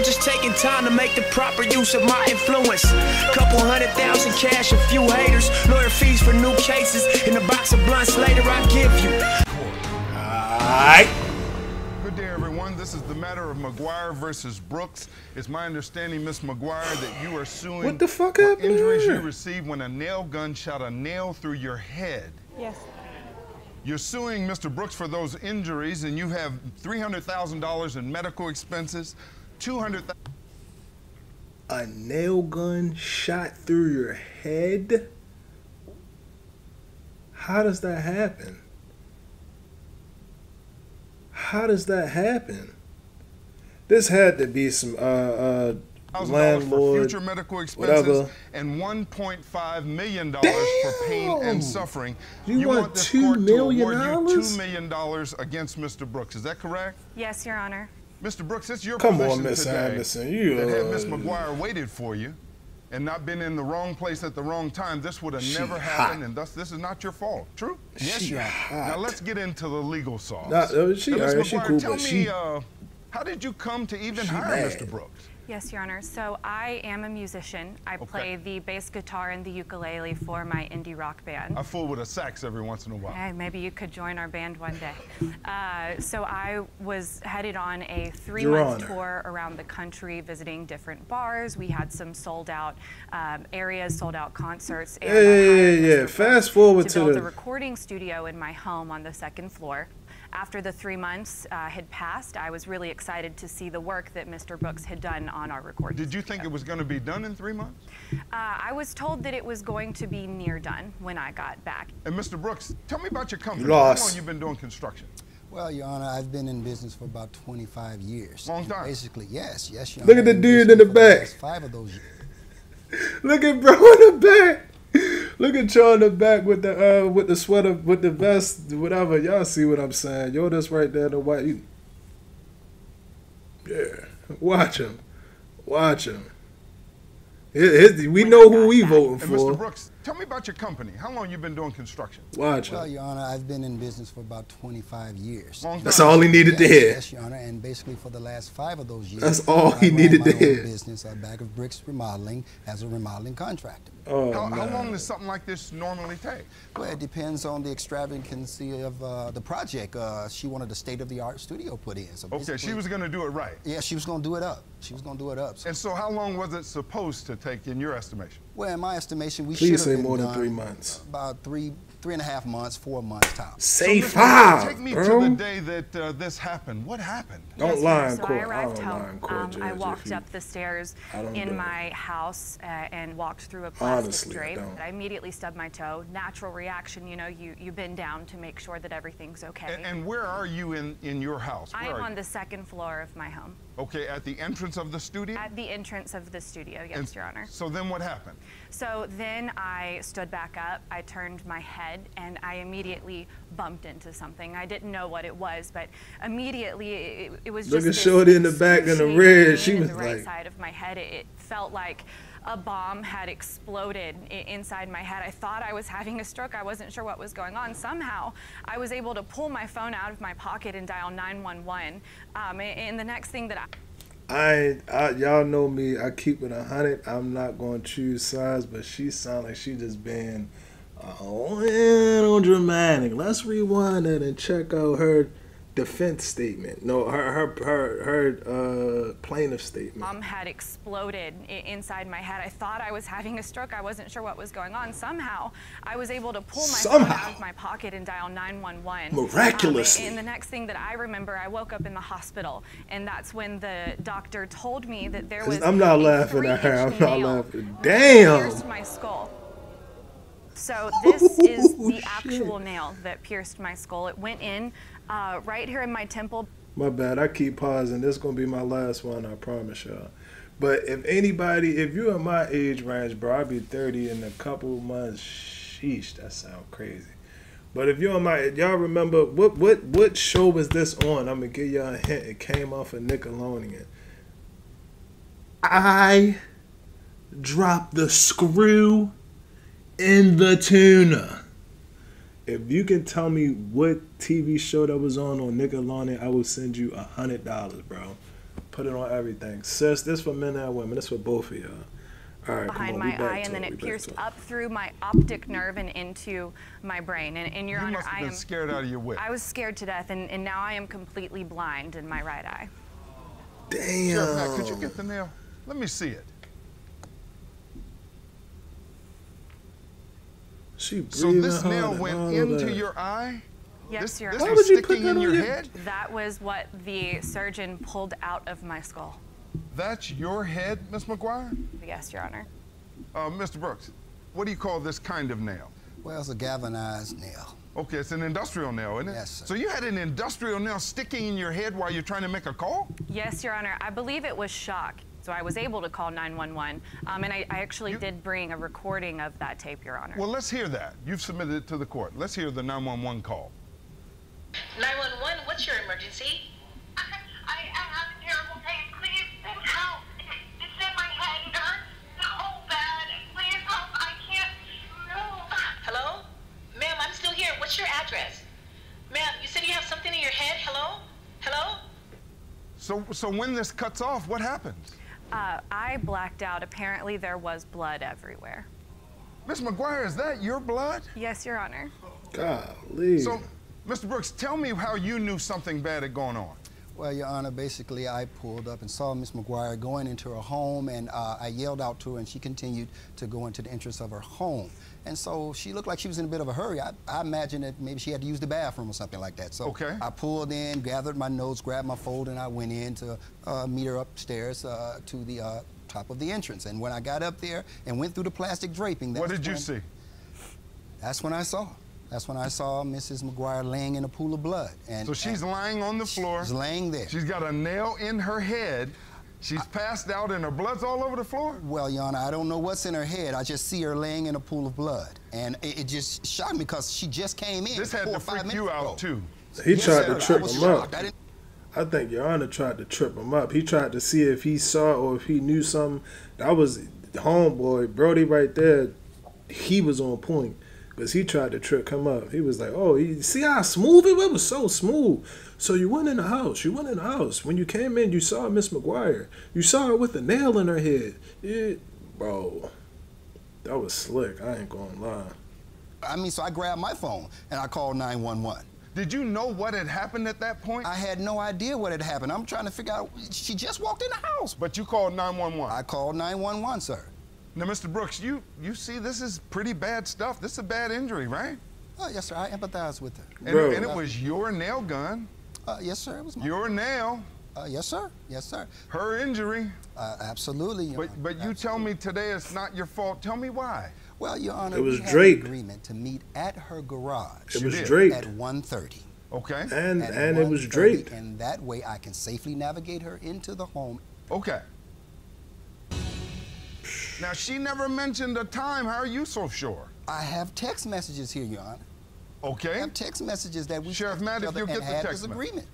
I'm just taking time to make the proper use of my influence. Couple $100,000 cash, a few haters, lawyer fees for new cases, and a box of blunts later I give you. Alright. Good day, everyone. This is the matter of McGuire versus Brooks. It's my understanding, Miss McGuire, that you are suing what the fuck for injuries you received when a nail gun shot a nail through your head. Yes. You're suing Mr. Brooks for those injuries, and you have $300,000 in medical expenses, $200,000. A nail gun shot through your head? How does that happen? How does that happen? This had to be some landlord, for future medical expenses, whatever. And $1.5 million Damn. For pain and suffering. You want this $2 court million to award you $2 million against Mr. Brooks. Is that correct? Yes, Your Honor. Mr. Brooks, it's your position today that had Ms. McGuire waited for you and not been in the wrong place at the wrong time, this would have never happened, and thus this is not your fault. True? Yes, you are. Now let's get into the legal sauce. Now, Ms. McGuire, tell me, how did you come to even hire Mr. Brooks? Yes, Your Honor. So I am a musician. I play the bass guitar and the ukulele for my indie rock band. I fool with a sax every once in a while. Hey, maybe you could join our band one day. So I was headed on a three-month tour around the country, visiting different bars. We had some sold-out areas, sold-out concerts. And Fast forward to build a recording studio in my home on the second floor. After the 3 months had passed, I was really excited to see the work that Mr. Brooks had done on our recording. Did you think it was going to be done in 3 months? I was told that it was going to be near done when I got back. And Mr. Brooks, tell me about your company. How long you've been doing construction? Well, Your Honor, I've been in business for about 25 years. Long time. Basically, yes, Your Honor. Look at the dude in the back. 5 of those years. Look at bro in the back. Look at y'all in the back with the sweater, with the vest, whatever. Y'all see what I'm saying? Yo, that's right there. The white, watch him. We know who we voting for. Mr. Brooks, tell me about your company. How long you been doing construction? Watch him. Well, Your Honor, I've been in business for about 25 years. That's all he needed to hear. Yes, Your Honor, and basically for the last 5 of those years, that's all he needed to hear. Business, a bag of bricks remodeling as a remodeling contractor. Oh, how long does something like this normally take? Well, it depends on the extravagancy of the project. She wanted a state-of-the-art studio put in. So okay, she was going to do it right. Yeah, she was going to do it up. She was going to do it up. So. And so how long was it supposed to take in your estimation? Well, in my estimation, we should have been more than 3 months. About 3.5 months, 4 months tops. Say so 5, take me to the day that this happened. What happened? Don't lie in court. I arrived home. I walked up the stairs in my house and walked through a plastic drape. I immediately stubbed my toe. Natural reaction, you know, you bend down to make sure that everything's okay. And where are you in your house? I'm on the second floor of my home. Okay, at the entrance of the studio? At the entrance of the studio, yes, Your Honor. So then what happened? So then I stood back up, I turned my head, and I immediately bumped into something. I didn't know what it was, but immediately it was just... Look at Shorty in the back and the red. She was like... the right side of my head, it felt like a bomb had exploded inside my head. I thought I was having a stroke. I wasn't sure what was going on. Somehow, I was able to pull my phone out of my pocket and dial 911. And the next thing that I y'all know me, I keep it 100. I'm not going to choose sides, but she sounded like she just been a little dramatic. Let's rewind it and check out her defense statement. No, her plaintiff statement. Mom had exploded inside my head. I thought I was having a stroke. I wasn't sure what was going on. Somehow, I was able to pull my phone out of my pocket and dial 911. Miraculously. And the next thing that I remember, I woke up in the hospital, and that's when the doctor told me that there was. I'm not laughing at her. I'm not laughing. Damn. Pierced my skull. So this is the actual nail that pierced my skull. It went in. Right here in my temple. My bad, I keep pausing. This is going to be my last one, I promise y'all. But if anybody, if you're in my age range, bro, I'll be 30 in a couple months. Sheesh, that sounds crazy. But if you're in my, y'all remember, what show was this on? I'm going to give y'all a hint. It came off of Nickelodeon. I dropped the screw in the tuna. If you can tell me what TV show that was on Nickelodeon, I will send you $100, bro. put it on everything. Sis, this for men and women. This for both of y'all. All right, behind my eye, and then it pierced up through my optic nerve and into my brain. And Your Honor, I am scared out of your way. I was scared to death, and now I am completely blind in my right eye. Damn. Sheriff, now, could you get the nail? Let me see it. So this nail went into your eye? Yes, Your Honor. This was sticking in your head? That was what the surgeon pulled out of my skull. That's your head, Miss McGuire? Yes, Your Honor. Mr. Brooks, what do you call this kind of nail? Well, it's a galvanized nail. Okay, it's an industrial nail, isn't it? Yes, sir. So you had an industrial nail sticking in your head while you're trying to make a call? Yes, Your Honor. I believe it was shock, so I was able to call 911. And I actually did bring a recording of that tape, Your Honor. Well, let's hear that. You've submitted it to the court. Let's hear the 911 call. 911, what's your emergency? I have a terrible pain. Please help. It's in my head. It hurts so bad. Please help. I can't move. Hello? Ma'am, I'm still here. What's your address? Ma'am, you said you have something in your head. Hello? Hello? So when this cuts off, what happens? I blacked out. Apparently there was blood everywhere. Miss McGuire, is that your blood? Yes, Your Honor. Golly. So, Mr. Brooks, tell me how you knew something bad had gone on. Well, Your Honor, basically I pulled up and saw Miss McGuire going into her home, and I yelled out to her, and she continued to go into the entrance of her home. And so she looked like she was in a bit of a hurry. I imagine that maybe she had to use the bathroom or something like that. So I pulled in, gathered my notes, grabbed my folder, and I went in to meet her upstairs to the top of the entrance. And when I got up there and went through the plastic draping... What did you see? That's when I saw her. That's when I saw Mrs. McGuire laying in a pool of blood. And, so she's lying on the floor. She's laying there. She's got a nail in her head. She's passed out and her blood's all over the floor? Well, Your Honor, I don't know what's in her head. I just see her laying in a pool of blood. And it just shocked me because she just came in. This had to freak you out, too. He tried to trip him up. I think Your Honor tried to trip him up. He tried to see if he saw or if he knew something. That was homeboy, Brody right there. He was on point. Because he tried to trick him up. He was like, oh, you see how smooth it was? It was so smooth. So you went in the house. You went in the house. When you came in, you saw Miss McGuire. You saw her with a nail in her head. Bro, that was slick. I ain't going to lie. I mean, so I grabbed my phone and I called 911. Did you know what had happened at that point? I had no idea what had happened. I'm trying to figure out. She just walked in the house. But you called 911. I called 911, sir. Now, Mr. Brooks, you see this is pretty bad stuff. This is a bad injury, right? Oh, yes, sir. I empathize with her. And it was your nail gun. Yes, sir. It was mine. Your nail. Yes, sir. Yes, sir. Her injury. Absolutely, Your Honor. But you tell me today it's not your fault. Tell me why. Well, Your Honor, it was Drake. Had an agreement to meet at her garage. It was Drake. At 1:30. Okay. And it was Drake. And that way I can safely navigate her into the home. Okay. Now, she never mentioned a time. How are you so sure? I have text messages here, Your Honor. Okay. I have text messages that we Sheriff Matt, if you'll get the text agreement.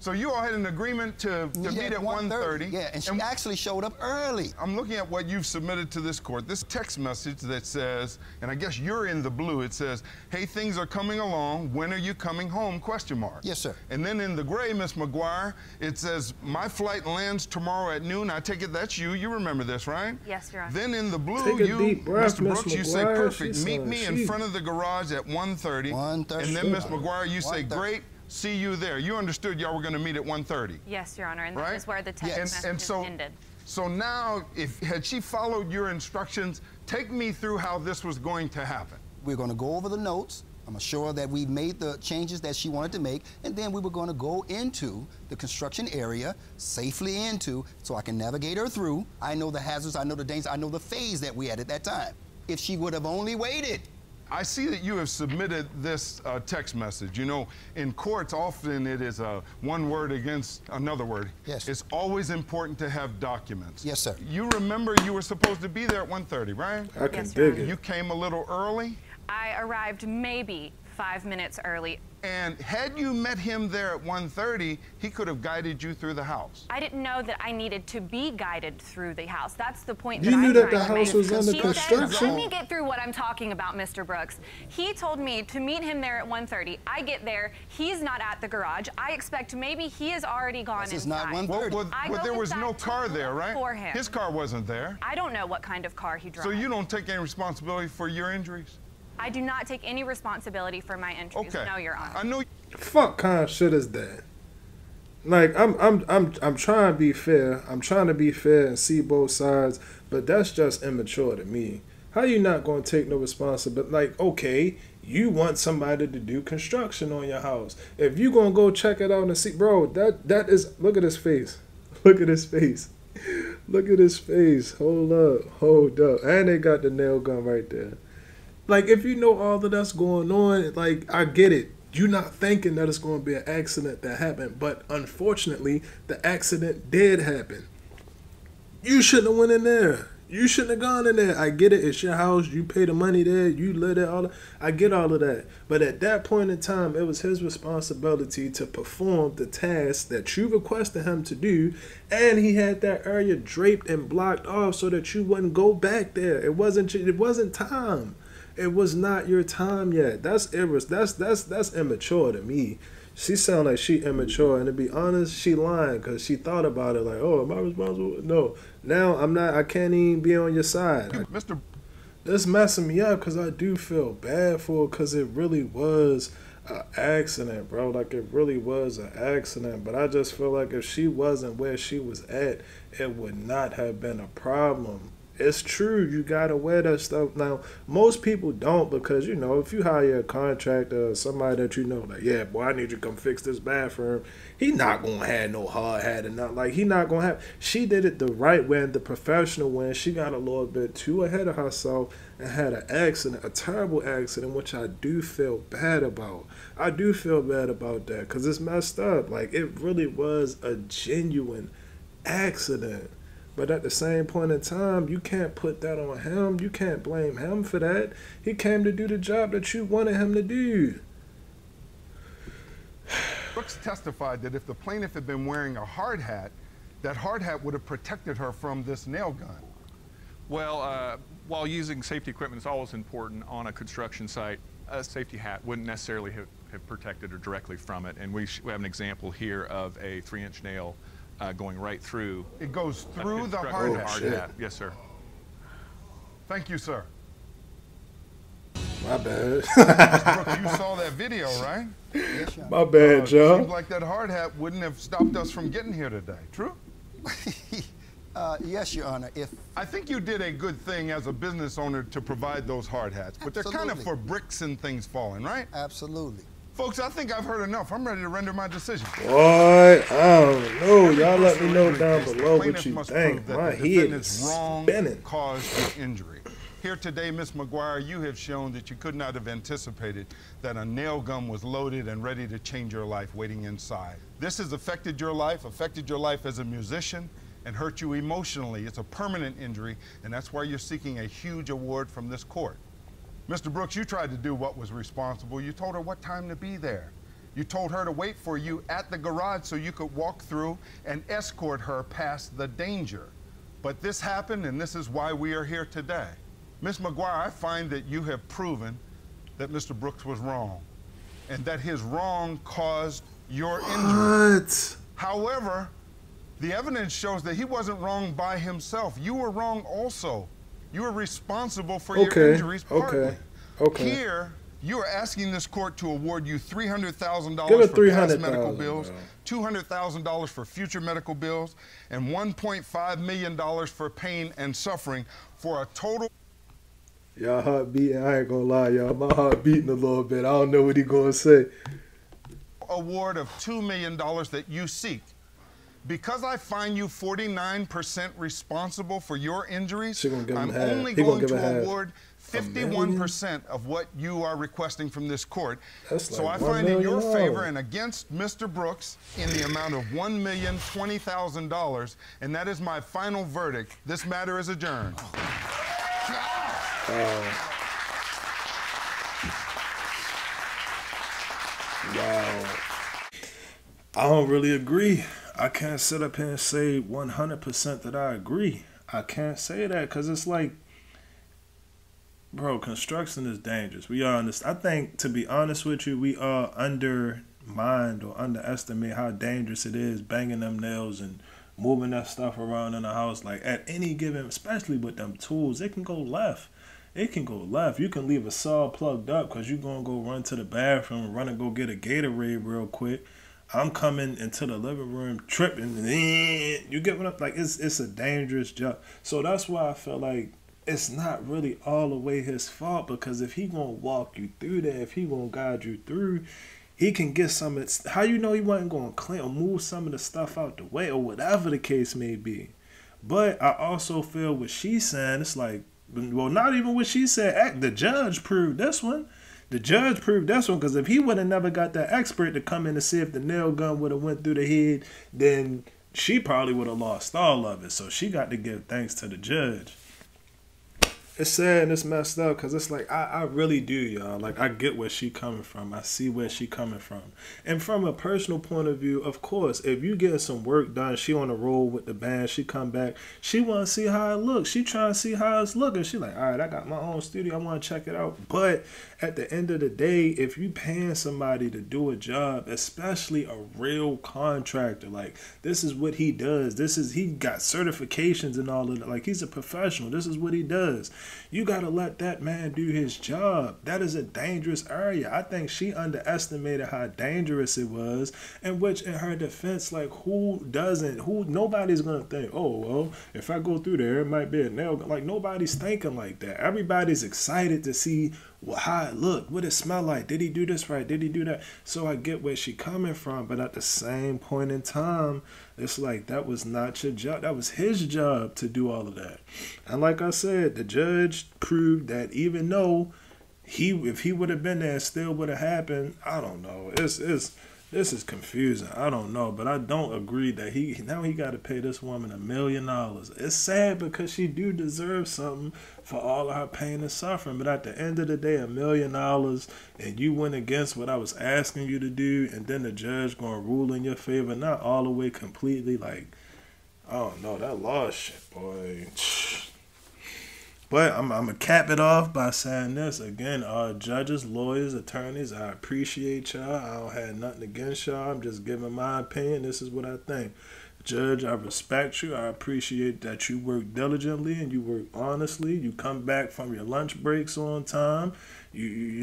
So you all had an agreement to meet at 1:30. Yeah, and she actually showed up early. I'm looking at what you've submitted to this court. This text message that says, and I guess you're in the blue, it says, hey, things are coming along. When are you coming home? ? Yes, sir. And then in the gray, Miss McGuire, it says, my flight lands tomorrow at noon. I take it that's you. You remember this, right? Yes, Your Honor. Then in the blue, Mr. Brooks, you say, perfect. Meet me in front of the garage at 1:30. And then, Miss McGuire, you say, great. See you there. You understood y'all were going to meet at 1:30. Yes, Your Honor, and that is where the text message ended. So now, had she followed your instructions, take me through how this was going to happen. We're going to go over the notes. I'm sure that we made the changes that she wanted to make, and then we were going to go into the construction area, safely into, so I can navigate her through. I know the hazards, I know the dangers, I know the phase that we had at that time. If she would have only waited. I see that you have submitted this text message. You know, in courts, often it is one word against another word. Yes. It's always important to have documents. Yes, sir. You remember you were supposed to be there at 1:30, right? I can dig it. You came a little early? I arrived maybe 5 minutes early. And had you met him there at 1:30, he could have guided you through the house. I didn't know that I needed to be guided through the house. That's the point. You knew that the house was under construction. Let me get through what I'm talking about, Mr. Brooks. He told me to meet him there at 1:30. I get there. He's not at the garage. I expect maybe he is already gone inside. It's not 1:30. But there was no car there, right? For him. His car wasn't there. I don't know what kind of car he drove. So you don't take any responsibility for your injuries? I do not take any responsibility for my injuries. Okay. No, Your Honor. I know. Fuck kind of shit is that? Like, I'm trying to be fair. I'm trying to be fair and see both sides, but that's just immature to me. How you not gonna take no responsibility? Like, okay, you want somebody to do construction on your house. If you gonna go check it out and see, bro, that is. Look at his face. Look at his face. Look at his face. Hold up. Hold up. And they got the nail gun right there. Like, if you know all of that's going on, like, I get it. You're not thinking that it's going to be an accident that happened. But, unfortunately, the accident did happen. You shouldn't have went in there. You shouldn't have gone in there. I get it. It's your house. You pay the money there. You live there. All that. I get all of that. But at that point in time, it was his responsibility to perform the task that you requested him to do. And he had that area draped and blocked off so that you wouldn't go back there. It wasn't time. It was not your time yet. That's immature to me. She sound like she immature, and to be honest, she lying because she thought about it like, oh, am I responsible? No, now I'm not. I can't even be on your side, Mr. This messing me up because I do feel bad for it because it really was an accident, bro. Like, it really was an accident. But I just feel like if she wasn't where she was at, it would not have been a problem. It's true. You got to wear that stuff. Now, most people don't because, you know, if you hire a contractor or somebody that you know, like, yeah, boy, I need you to come fix this bathroom. He not going to have no hard hat and not like he not going to have. She did it the right way and the professional way. And she got a little bit too ahead of herself and had an accident, a terrible accident, which I do feel bad about. I do feel bad about that because it's messed up. Like, it really was a genuine accident. But at the same point in time, you can't put that on him. You can't blame him for that. He came to do the job that you wanted him to do. Brooks testified that if the plaintiff had been wearing a hard hat, that hard hat would have protected her from this nail gun. Well, while using safety equipment is always important on a construction site, a safety hat wouldn't necessarily have protected her directly from it. And we have an example here of a 3-inch nail going right through. It goes through the hard hat. Yes, sir. Thank you, sir. My bad. Brooke, you saw that video, right? Yes, my bad, Joe. It seemed like that hard hat wouldn't have stopped us from getting here today. True? Yes, Your Honor. I think you did a good thing as a business owner to provide those hard hats, but absolutely. They're kind of for bricks and things falling, right? Absolutely. Folks, I think I've heard enough. I'm ready to render my decision. Boy, I don't know. Y'all let me know down below what you think. My head is spinning. Caused the injury. Here today, Ms. McGuire, you have shown that you could not have anticipated that a nail gun was loaded and ready to change your life waiting inside. This has affected your life as a musician, and hurt you emotionally. It's a permanent injury, and that's why you're seeking a huge award from this court. Mr. Brooks, you tried to do what was responsible. You told her what time to be there. You told her to wait for you at the garage so you could walk through and escort her past the danger. But this happened, and this is why we are here today. Ms. McGuire, I find that you have proven that Mr. Brooks was wrong and that his wrong caused your injury. What? However, the evidence shows that he wasn't wrong by himself. You were wrong also. You are responsible for your injuries partly. Okay. Here, you are asking this court to award you $300,000 for past medical bills, $200,000 for future medical bills, and $1.5 million for pain and suffering for a total. Y'all heart beating, I ain't gonna lie, y'all. My heart beating a little bit. I don't know what he gonna say. Award of $2 million that you seek. Because I find you 49% responsible for your injuries, I'm only going to award 51% of what you are requesting from this court. So I find in your favor and against Mr. Brooks in the amount of $1,020,000, and that is my final verdict. This matter is adjourned. Wow. I don't really agree. I can't sit up here and say 100% that I agree. I can't say that because it's like, bro, construction is dangerous. We are understand. I think, to be honest with you, we are undermined or underestimate how dangerous it is banging them nails and moving that stuff around in the house. Like at any given, especially with them tools, it can go left. It can go left. You can leave a saw plugged up because you're going to go run to the bathroom, run and go get a Gatorade real quick. I'm coming into the living room tripping. You get what I'm like? It's a dangerous job. So that's why I feel like it's not really all the way his fault, because if he gonna walk you through that, if he gonna guide you through, he can get some of it. How you know he wasn't gonna clean or move some of the stuff out the way or whatever the case may be. But I also feel what she's saying, it's like, well, not even what she said. The judge proved this one. The judge proved that's one, because if he would have never got that expert to come in to see if the nail gun would have went through the head, then she probably would have lost all of it. So she got to give thanks to the judge. It's sad and it's messed up, because it's like, I really do, y'all. Like, I get where she coming from. I see where she coming from. And from a personal point of view, of course, if you get some work done, she on the roll with the band, she come back, she want to see how it looks. She trying to see how it's looking. She like, all right, I got my own studio. I want to check it out. But at the end of the day, if you paying somebody to do a job, especially a real contractor, like, this is what he does. This is, he got certifications and all of that. Like, he's a professional. This is what he does. You got to let that man do his job. That is a dangerous area. I think she underestimated how dangerous it was, and which in her defense, like, who doesn't, who, nobody's going to think, oh, well, if I go through there, it might be a nail. Like, nobody's thinking like that. Everybody's excited to see, well, how it looked, what it smelled like. Did he do this right? Did he do that? So I get where she coming from, but at the same point in time, it's like, that was not your job. That was his job to do all of that. And like I said, the judge proved that, even though if he would have been there, it still would have happened. I don't know. This is confusing. I don't know, but I don't agree that now he got to pay this woman $1 million. It's sad, because she do deserve something for all of her pain and suffering. But at the end of the day, $1 million, and you went against what I was asking you to do, and then the judge gonna rule in your favor, not all the way completely. Like, I don't know, that law shit, boy. But I'm going to cap it off by saying this. Again, our judges, lawyers, attorneys, I appreciate y'all. I don't have nothing against y'all. I'm just giving my opinion. This is what I think. Judge, I respect you. I appreciate that you work diligently and you work honestly. You come back from your lunch breaks on time. You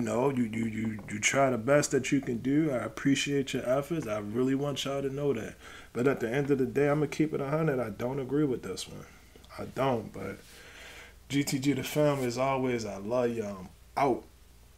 try the best that you can do. I appreciate your efforts. I really want y'all to know that. But at the end of the day, I'm going to keep it 100. I don't agree with this one. I don't, but... GTG the family, as always, I love y'all. I'm out.